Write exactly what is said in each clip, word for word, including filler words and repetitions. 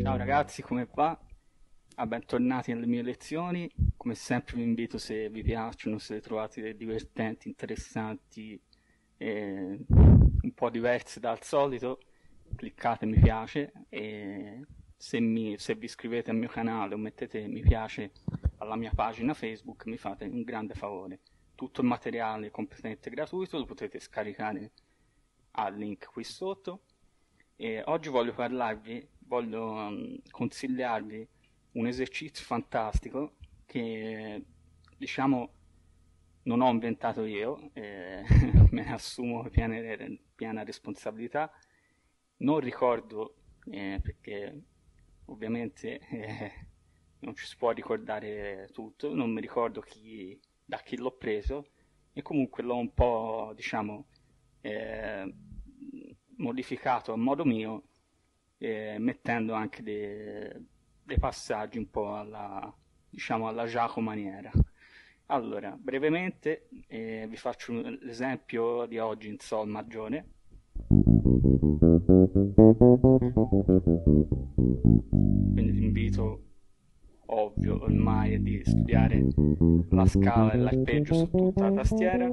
Ciao ragazzi, come va? Ah, bentornati alle mie lezioni. Come sempre vi invito, se vi piacciono, se le trovate divertenti, interessanti e un po' diverse dal solito, cliccate mi piace, e se, mi, se vi iscrivete al mio canale o mettete mi piace alla mia pagina Facebook mi fate un grande favore. Tutto il materiale completamente gratuito lo potete scaricare al link qui sotto. E oggi voglio parlarvi, voglio um, consigliarvi un esercizio fantastico che, diciamo, non ho inventato io, eh, me ne assumo piena, piena responsabilità. Non ricordo, eh, perché ovviamente eh, non ci si può ricordare tutto, non mi ricordo chi, da chi l'ho preso, e comunque l'ho un po', diciamo, eh, modificato a modo mio, eh, mettendo anche dei, dei passaggi un po' alla, diciamo, alla Jaco maniera. Allora, brevemente eh, vi faccio l'esempio di oggi in sol maggiore. Quindi l'invito ovvio ormai è di studiare la scala e l'arpeggio su tutta la tastiera.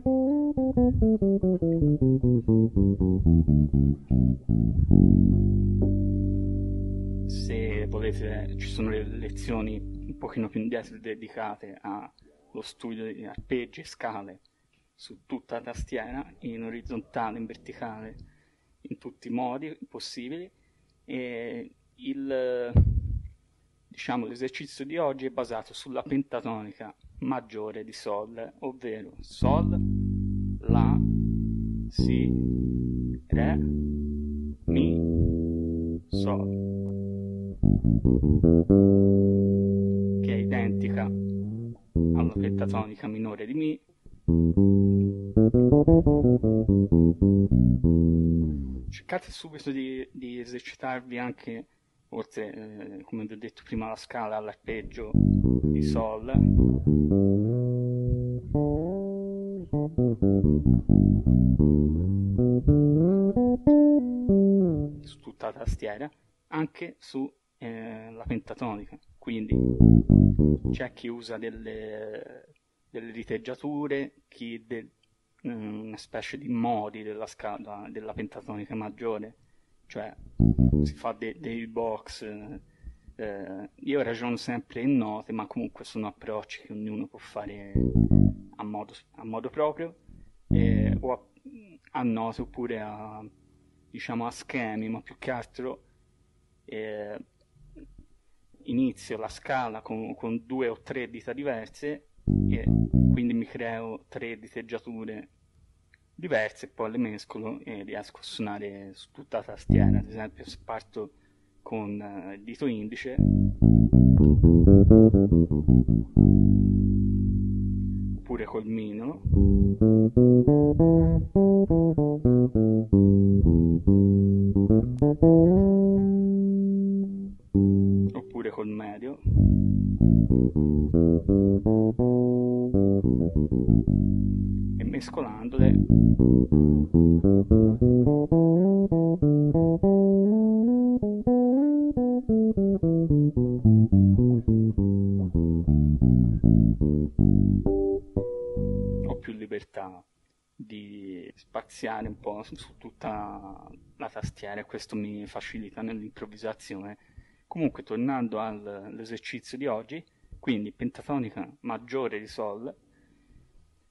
Se volete, ci sono le lezioni un pochino più indietro dedicate allo studio di arpeggi e scale su tutta la tastiera, in orizzontale, in verticale, in tutti i modi possibili. E il, diciamo, l'esercizio di oggi è basato sulla pentatonica maggiore di sol, ovvero sol, la, si, re, mi, sol, che è identica alla pentatonica minore di mi, cercate subito di, di esercitarvi anche, oltre, eh, come vi ho detto prima, la scala all'arpeggio di sol, su tutta la tastiera, anche su eh, la pentatonica. Quindi c'è chi usa delle, delle riteggiature, chi de, eh, una specie di modi della scala della pentatonica maggiore, cioè si fa dei, dei box. Eh, io ragiono sempre in note, ma comunque sono approcci che ognuno può fare a modo, a modo proprio, eh, o a, a note oppure a, diciamo, a schemi, ma più che altro eh, inizio la scala con, con due o tre dita diverse e quindi mi creo tre diteggiature diverse, poi le mescolo e riesco a suonare su tutta la tastiera. Ad esempio, se parto con uh, il dito indice, oppure col mino, oppure col medio, e mescolandole ho più libertà di spaziare un po' su tutta la tastiera, e questo mi facilita nell'improvvisazione. Comunque, tornando all'esercizio di oggi, quindi pentatonica maggiore di sol,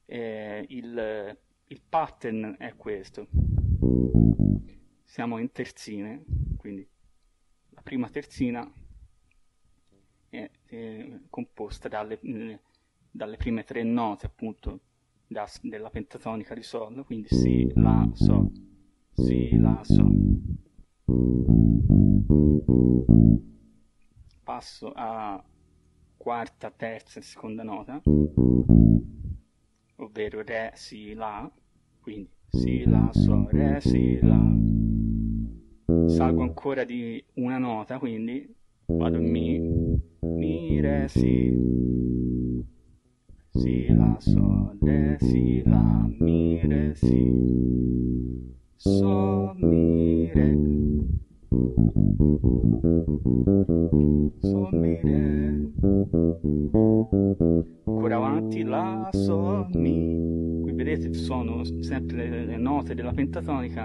eh, il, il pattern è questo. Siamo in terzine, quindi la prima terzina è, è composta dalle, dalle prime tre note, appunto, da, della pentatonica di sol, quindi si, la, sol, si, la, sol. Passo a quarta, terza e seconda nota, ovvero re, si, la, quindi si, la, sol, re, si, la. Salgo ancora di una nota, quindi vado mi, mi, re, si. si la sole, si la mi re, si sol mi re, sol mi re, ancora avanti la sol mi. Qui vedete sono sempre le note della pentatonica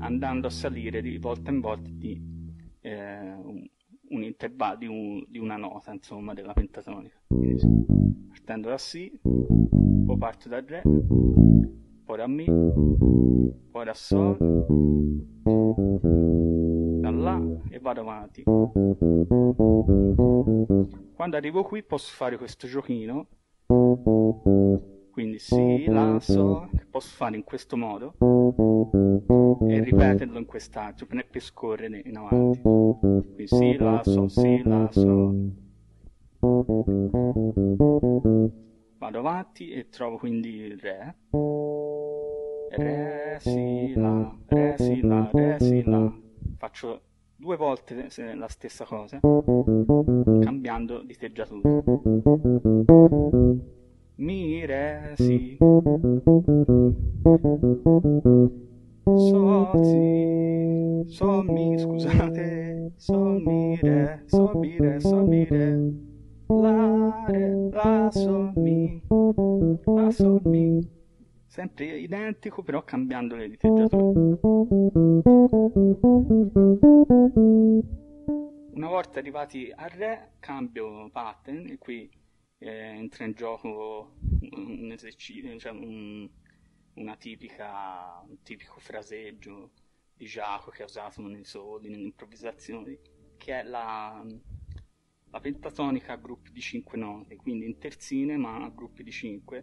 andando a salire di volta in volta di eh, un, un intervallo di, un, di una nota, insomma, della pentatonica. Quindi, partendo da Si, poi parto da Re, poi da Mi, poi da Sol, da La e vado avanti. Quando arrivo qui posso fare questo giochino, quindi Si, La, Sol, che posso fare in questo modo e ripeterlo in quest'altro per scorrere in avanti. Quindi Si, La, Sol, Si, La, Sol. Vado avanti e trovo quindi Re, Re, Si, La, Re, Si, La, Re, Si, La. Faccio due volte la stessa cosa, cambiando di teggiatura. Mi, Re, Si, Sol, Si, Sol, Mi, scusate, Sol, Mi, Re, Sol, Mi, Re, Sol, Mi, Re. La, Re, La, Sol, Mi, La, Sol, Mi. Sempre identico, però cambiando le diteggiature. Una volta arrivati al Re, cambio pattern, e qui eh, entra in gioco un esercizio, cioè un, una tipica, un tipico fraseggio di Jaco che ha usato nei soli, nelle improvvisazioni, che è la... La pentatonica a gruppi di cinque note, quindi in terzine ma a gruppi di cinque.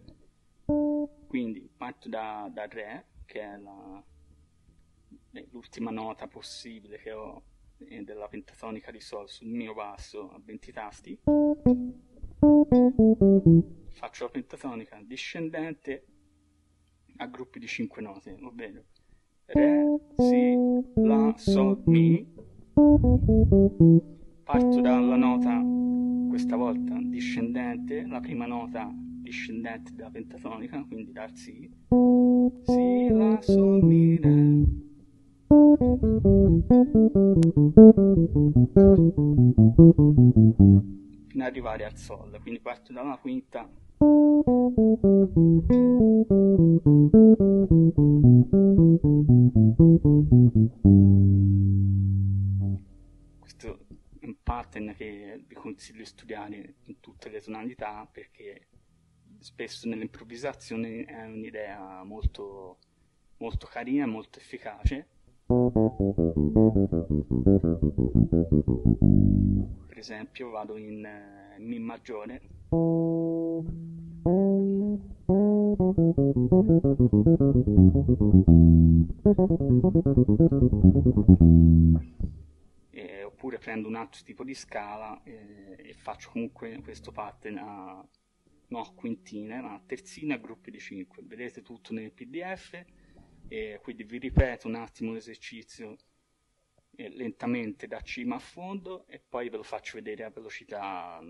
Quindi parto da, da Re, che è l'ultima nota possibile che ho della pentatonica di Sol sul mio basso a venti tasti. Faccio la pentatonica discendente a gruppi di cinque note, ovvero Re, Si, La, Sol, Mi. Parto dalla nota, questa volta discendente, la prima nota discendente della pentatonica, quindi dal Si, Si, La, Sol, Mi, Re, fino ad arrivare al Sol. Quindi parto dalla quinta, che vi consiglio di studiare in tutte le tonalità, perché spesso nell'improvvisazione è un'idea molto, molto carina, molto efficace. Per esempio vado in Mi maggiore, oppure prendo un altro tipo di scala eh, e faccio comunque questo pattern a, no, a quintine, ma a terzine a gruppi di cinque. Vedete tutto nel P D F, e quindi vi ripeto un attimo l'esercizio eh, lentamente da cima a fondo e poi ve lo faccio vedere a velocità,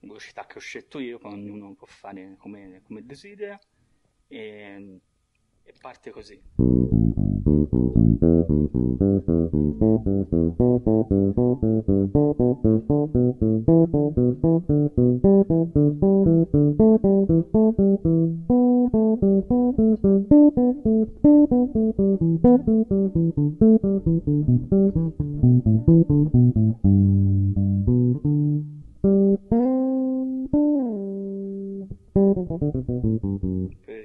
velocità che ho scelto io, poi ognuno può fare come, come desidera, e, e parte così. Per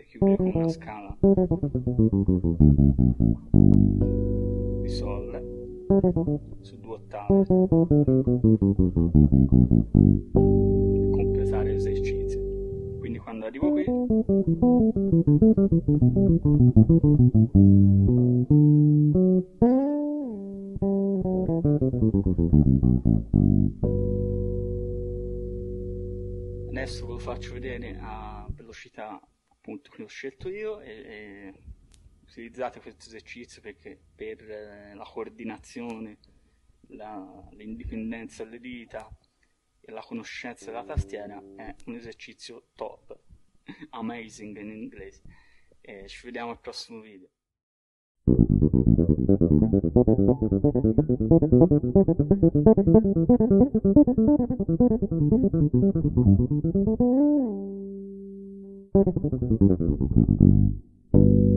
chiudere con una scala di Sol su due ottave per completare l'esercizio. Quindi quando arrivo qui adesso ve lo faccio vedere a velocità appunto che ho scelto io, e, e utilizzate questo esercizio perché per eh, la coordinazione, l'indipendenza delle dita, e la conoscenza della tastiera è un esercizio top, amazing in inglese. E ci vediamo al prossimo video. Thank you.